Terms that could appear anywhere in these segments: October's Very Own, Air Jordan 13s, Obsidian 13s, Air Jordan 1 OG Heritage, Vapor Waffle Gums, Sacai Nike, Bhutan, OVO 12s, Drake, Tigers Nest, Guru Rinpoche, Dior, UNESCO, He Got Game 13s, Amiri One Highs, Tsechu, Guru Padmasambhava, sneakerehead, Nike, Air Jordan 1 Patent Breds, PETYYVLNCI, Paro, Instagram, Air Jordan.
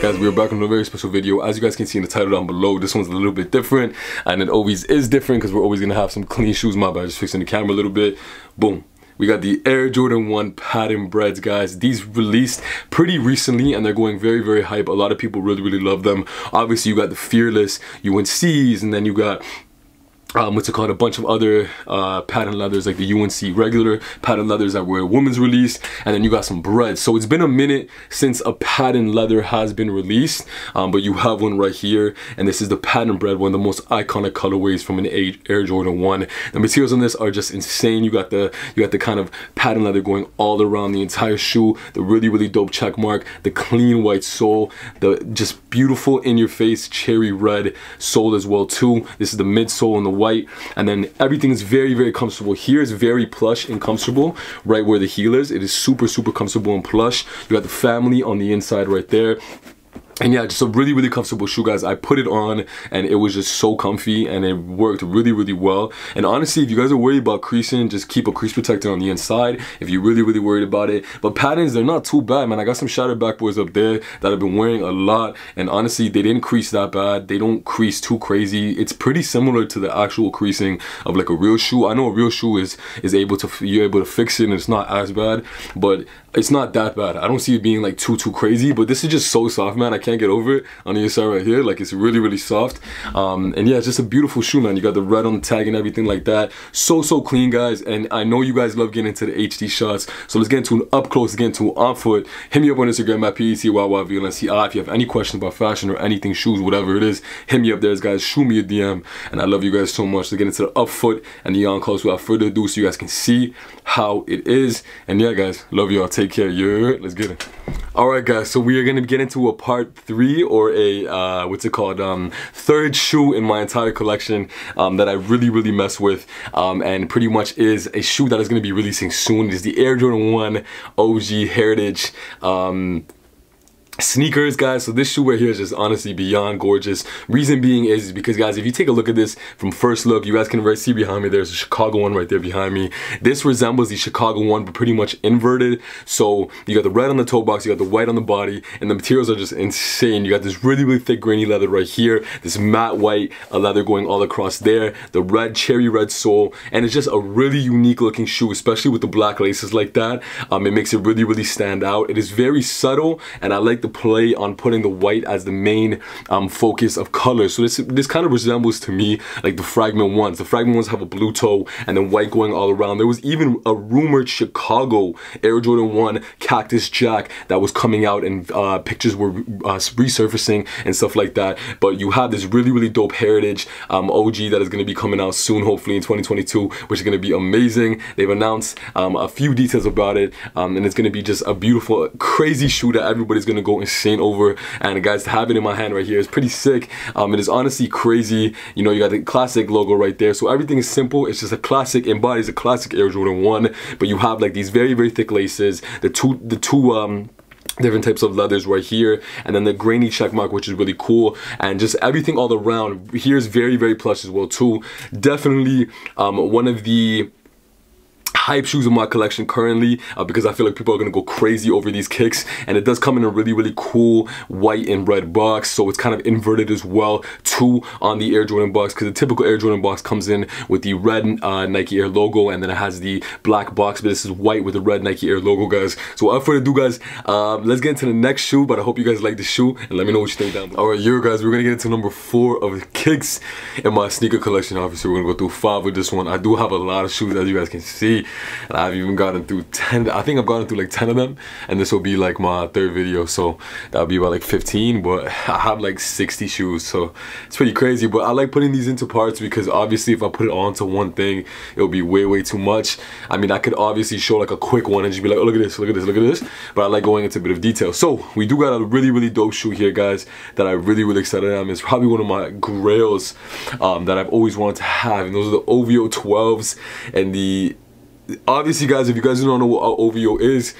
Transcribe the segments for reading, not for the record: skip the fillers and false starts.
Guys, we're back on a very special video. As you guys can see in the title down below, this one's a little bit different, and then always is different because we're always gonna have some clean shoes. My bad, just fixing the camera a little bit. Boom. We got the Air Jordan 1 Patent Breds, guys. These released pretty recently and they're going very, very hype. A lot of people really, really love them. Obviously, you got the Fearless, you went C's, and then you got what's it called, a bunch of other patent leathers, like the UNC regular patent leathers that were a women's release, and then you got some breads. So it's been a minute since a patent leather has been released, but you have one right here, and this is the patent bread, one of the most iconic colorways from an Air Jordan 1. The materials on this are just insane. You got the kind of patent leather going all around the entire shoe, the really, really dope check mark, the clean white sole, the just beautiful in your face cherry red sole as well too. This is the midsole and the white, and then everything is very, very comfortable. Here is very plush and comfortable, right where the heel is. It is super, super comfortable and plush. You got the family on the inside right there. And yeah, just a really, really comfortable shoe, guys. I put it on and it was just so comfy and it worked really, really well. And honestly, if you guys are worried about creasing, just keep a crease protector on the inside if you're really, really worried about it. But patterns, they're not too bad, man. I got some shattered back boys up there that I've been wearing a lot, and honestly, they didn't crease that bad. They don't crease too crazy. It's pretty similar to the actual creasing of like a real shoe. I know a real shoe is able to, you're able to fix it and it's not as bad, but it's not that bad. I don't see it being like too crazy, but this is just so soft, man. I can't get over it. On the inside right here, like, it's really, really soft. And yeah, it's just a beautiful shoe, man. You got the red on the tag and everything like that. So clean, guys. And I know you guys love getting into the HD shots, so let's get into an up close, get into on foot. Hit me up on Instagram at PETYYVLNCI. If you have any questions about fashion or anything, shoes, whatever it is, hit me up there, guys. Shoot me a DM, and I love you guys so much. Let's get into the up foot and the on close without further ado, so you guys can see how it is. And yeah, guys, love y'all. Take care. Yeah, let's get it. Alright, guys, so we are gonna get into a part 3 or a what's it called, third shoe in my entire collection that I really mess with, and pretty much is a shoe that is gonna be releasing soon. It is the Air Jordan 1 OG Heritage sneakers, guys. So this shoe right here is just honestly beyond gorgeous. Reason being is because, guys, if you take a look at this from first look, you guys can already see behind me there's a Chicago one right there behind me. This resembles the Chicago one but pretty much inverted. So you got the red on the toe box, you got the white on the body, and the materials are just insane. You got this really thick grainy leather right here, this matte white leather going all across there, the red cherry red sole, and it's just a really unique looking shoe, especially with the black laces like that. It makes it really stand out. It is very subtle, and I like the play on putting the white as the main focus of color. So this kind of resembles to me like the Fragment ones. The Fragment ones have a blue toe and then white going all around. There was even a rumored Chicago Air Jordan 1 Cactus Jack that was coming out, and pictures were resurfacing and stuff like that. But you have this really dope Heritage OG that is going to be coming out soon, hopefully in 2022, which is going to be amazing. They've announced a few details about it, and it's going to be just a beautiful, crazy shoe that everybody's going to go insane over. And guys, to have it in my hand right here is pretty sick. It is honestly crazy. You know, you got the classic logo right there, so everything is simple. It's just a classic, embodies a classic Air Jordan 1, but you have like these very thick laces, the two different types of leathers right here, and then the grainy check mark, which is really cool, and just everything all around. Here's very plush as well too. Definitely one of the hype shoes in my collection currently, because I feel like people are gonna go crazy over these kicks. And it does come in a really cool white and red box, so it's kind of inverted as well too on the Air Jordan box, because the typical Air Jordan box comes in with the red Nike Air logo, and then it has the black box, but this is white with the red Nike Air logo, guys. So without further ado, guys, let's get into the next shoe. But I hope you guys like the shoe, and let me know what you think down below. Alright, you guys, we're gonna get into number 4 of the kicks in my sneaker collection. Obviously, we're gonna go through 5 with this one. I do have a lot of shoes, as you guys can see. And I've even gotten through 10. I think I've gotten through like 10 of them, and this will be like my 3rd video, so that'll be about like 15. But I have like 60 shoes, so it's pretty crazy. But I like putting these into parts because obviously if I put it all into one thing, it'll be way too much. I mean, I could obviously show like a quick one and just be like, oh, look at this, look at this, look at this, but I like going into a bit of detail. So we do got a really dope shoe here, guys, that I really excited am. It's probably one of my grails that I've always wanted to have, and those are the OVO 12s and the obviously, guys, if you guys don't know what OVO is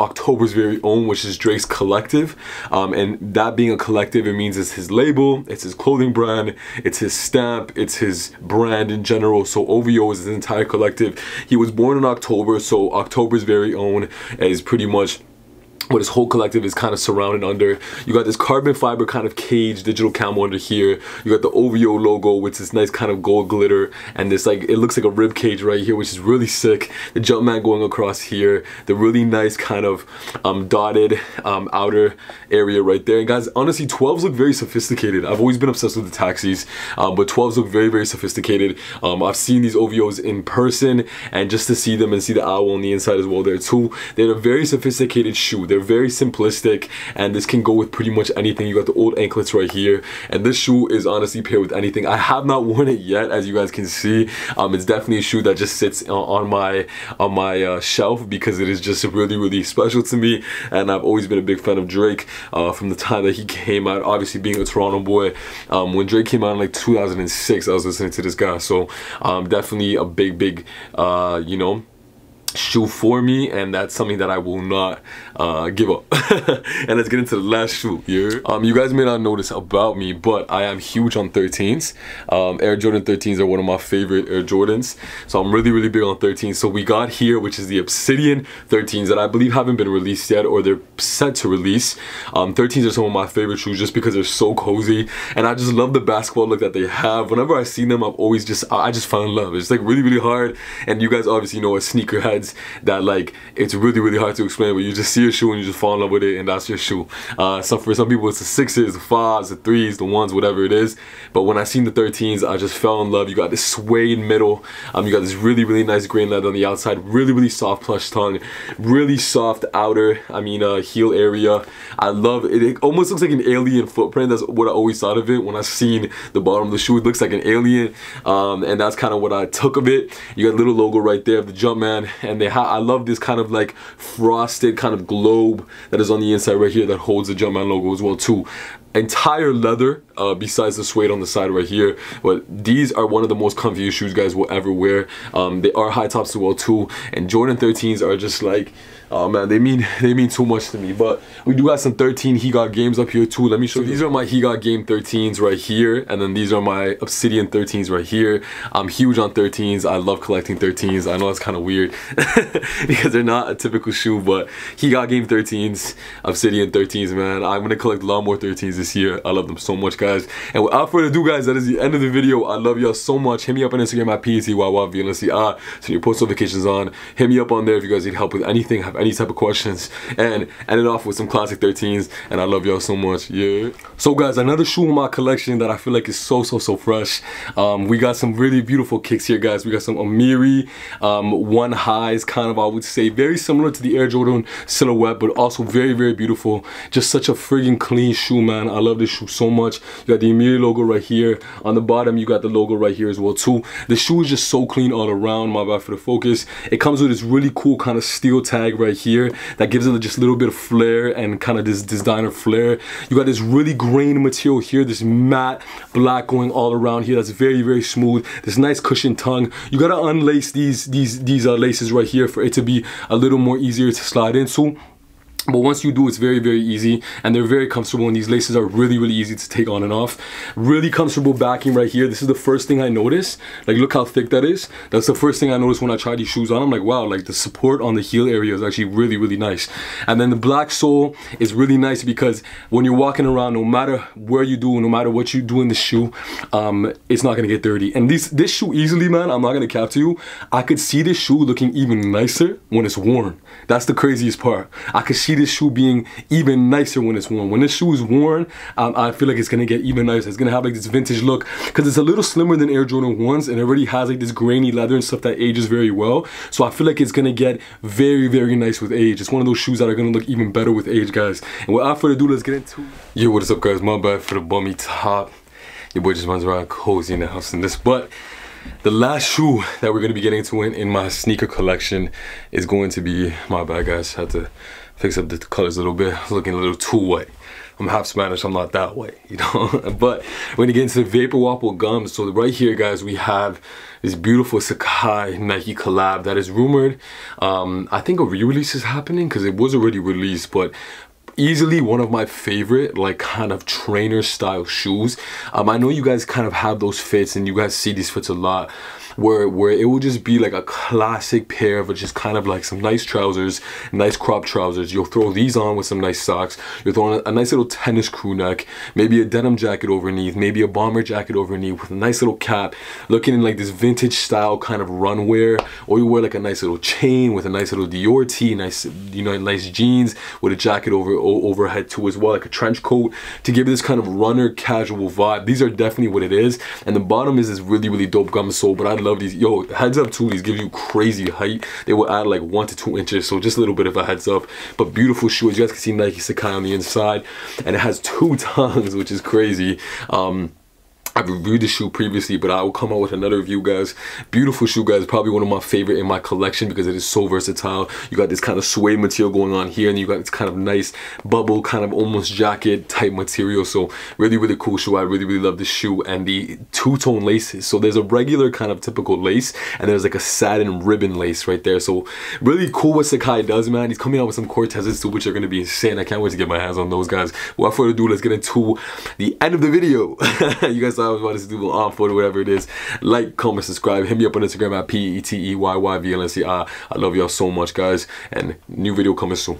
October's very own, which is Drake's collective. And that being a collective, it means it's his label, it's his clothing brand, it's his stamp, it's his brand in general. So OVO is his entire collective. He was born in October, so October's very own is pretty much what his whole collective is kind of surrounded under. You got this carbon fiber kind of cage digital camo under here. You got the OVO logo with this nice kind of gold glitter, and this, like, it looks like a rib cage right here, which is really sick. The Jumpman going across here, the really nice kind of dotted outer area right there. And guys, honestly, 12s look very sophisticated. I've always been obsessed with the taxis, but 12s look very, very sophisticated. I've seen these OVOs in person, and just to see them and see the owl on the inside as well there too. They're a very sophisticated shoe. They're very simplistic, and this can go with pretty much anything. You got the old anklets right here, and this shoe is honestly paired with anything. I have not worn it yet, as you guys can see. It's definitely a shoe that just sits on my shelf because it is just really, really special to me, and I've always been a big fan of Drake from the time that he came out. Obviously, being a Toronto boy, when Drake came out in like 2006, I was listening to this guy, so definitely a big, big, you know, shoe for me, and that's something that I will not give up. And let's get into the last shoe here. You guys may not notice about me, but I am huge on 13s. Air Jordan 13s are one of my favorite Air Jordans, so I'm really, really big on 13s. So we got here, which is the Obsidian 13s that I believe haven't been released yet, or they're set to release. 13s are some of my favorite shoes just because they're so cozy, and I just love the basketball look that they have. Whenever I see them, I've always just, I just fell in love. It's like really, really hard, and you guys obviously know a sneakerhead that, like, it's really, really hard to explain, but you just see a shoe and you just fall in love with it, and that's your shoe. So for some people it's the 6s, the 5s, the 3s, the 1s, whatever it is, but when I seen the 13s, I just fell in love. You got this suede middle, you got this really, really nice green leather on the outside, really, really soft plush tongue, really soft outer, heel area. I love it. It almost looks like an alien footprint. That's what I always thought of it when I seen the bottom of the shoe. It looks like an alien, and that's kind of what I took of it. You got a little logo right there of the Jumpman, and they I love this kind of like frosted kind of globe that is on the inside right here that holds the Jumpman logo as well too. Entire leather, besides the suede on the side right here, but these are one of the most comfiest shoes guys will ever wear. They are high tops as well too, and Jordan 13s are just like, oh man, they mean too much to me. But we do have some 13 He Got Games up here too. Let me show you. These are my He Got Game 13s right here, and then these are my Obsidian 13s right here. I'm huge on 13s. I love collecting 13s. I know it's kind of weird because they're not a typical shoe, but He Got Game 13s, Obsidian 13s, man. I'm gonna collect a lot more 13s this year. I love them so much, guys. And without further ado, guys, that is the end of the video. I love y'all so much. Hit me up on Instagram at PETYYVLNCI. So your post notifications on. Hit me up on there if you guys need help with anything, have any type of questions, and end it off with some classic 13s, and I love y'all so much. Yeah, so guys, another shoe in my collection that I feel like is so fresh. We got some really beautiful kicks here, guys. We got some Amiri One Highs, kind of, I would say very similar to the Air Jordan silhouette, but also very beautiful. Just such a friggin' clean shoe, man. I love this shoe so much. You got the Amiri logo right here on the bottom. You got the logo right here as well too. The shoe is just so clean all around. My bad for the focus. It comes with this really cool kind of steel tag right here that gives it just a little bit of flair, and kind of this designer flair. You got this really grain material here, this matte black going all around here, that's very smooth. This nice cushion tongue. You got to unlace these laces right here for it to be a little more easier to slide into. But once you do, it's very easy, and they're very comfortable, and these laces are really easy to take on and off. Really comfortable backing right here. This is the first thing I noticed. Like, look how thick that is. That's the first thing I noticed when I tried these shoes on. I'm like, wow, like the support on the heel area is actually really nice. And then the black sole is really nice because when you're walking around, no matter where you do, no matter what you do in the shoe, it's not gonna get dirty. And this shoe easily, man, I'm not gonna cap to you, I could see this shoe looking even nicer when it's worn. That's the craziest part. I could see this shoe being even nicer when it's worn. When this shoe is worn, I feel like it's gonna get even nicer. It's gonna have like this vintage look because it's a little slimmer than Air Jordan 1s, and it already has like this grainy leather and stuff that ages very well. So I feel like it's gonna get very nice with age. It's one of those shoes that are gonna look even better with age, guys. And without further ado, let's get into it. Yo, what is up, guys? My bad for the bummy top. Your boy just runs around cozy in the house in this, but the last shoe that we're gonna be getting into in my sneaker collection is going to be, my bad guys, I had to fix up the colors a little bit, looking a little too white. I'm half Spanish, I'm not that way, you know. But we're gonna get into the Vapor Waffle Gums. So right here, guys, we have this beautiful Sacai Nike collab that is rumored. I think a re-release is happening because it was already released, but easily one of my favorite, like, kind of trainer style shoes. I know you guys kind of have those fits and you guys see these fits a lot, where it will just be like a classic pair of just kind of like some nice trousers, nice crop trousers. You'll throw these on with some nice socks. You'll throw on a nice little tennis crew neck, maybe a denim jacket overneath, maybe a bomber jacket overneath with a nice little cap, looking in like this vintage style kind of run wear. Or you wear like a nice little chain with a nice little Dior tee, nice, you know, nice jeans with a jacket overhead too as well, like a trench coat to give this kind of runner casual vibe. These are definitely what it is. And the bottom is this really, really dope gum sole, but I'd love these. Yo, heads up too, these give you crazy height. They will add like 1 to 2 inches, so just a little bit of a heads up. But beautiful shoe, as you guys can see, Nike Sacai on the inside, and it has 2 tongues, which is crazy. I've reviewed the shoe previously, but I will come out with another review, guys. Beautiful shoe, guys. Probably one of my favorite in my collection because it is so versatile. You got this kind of suede material going on here, and you got this kind of nice bubble, kind of almost jacket type material. So really, really cool shoe. I really, really love this shoe and the two-tone laces. So there's a regular kind of typical lace, and there's like a satin ribbon lace right there. So really cool what Sacai does, man. He's coming out with some Cortezes too, which are going to be insane. I can't wait to get my hands on those, guys. Without further ado, let's get into the end of the video. You guys, I was about to do on photo, whatever it is. Like, comment, subscribe. Hit me up on Instagram at PETYYVLNCI. I love y'all so much, guys. And new video coming soon.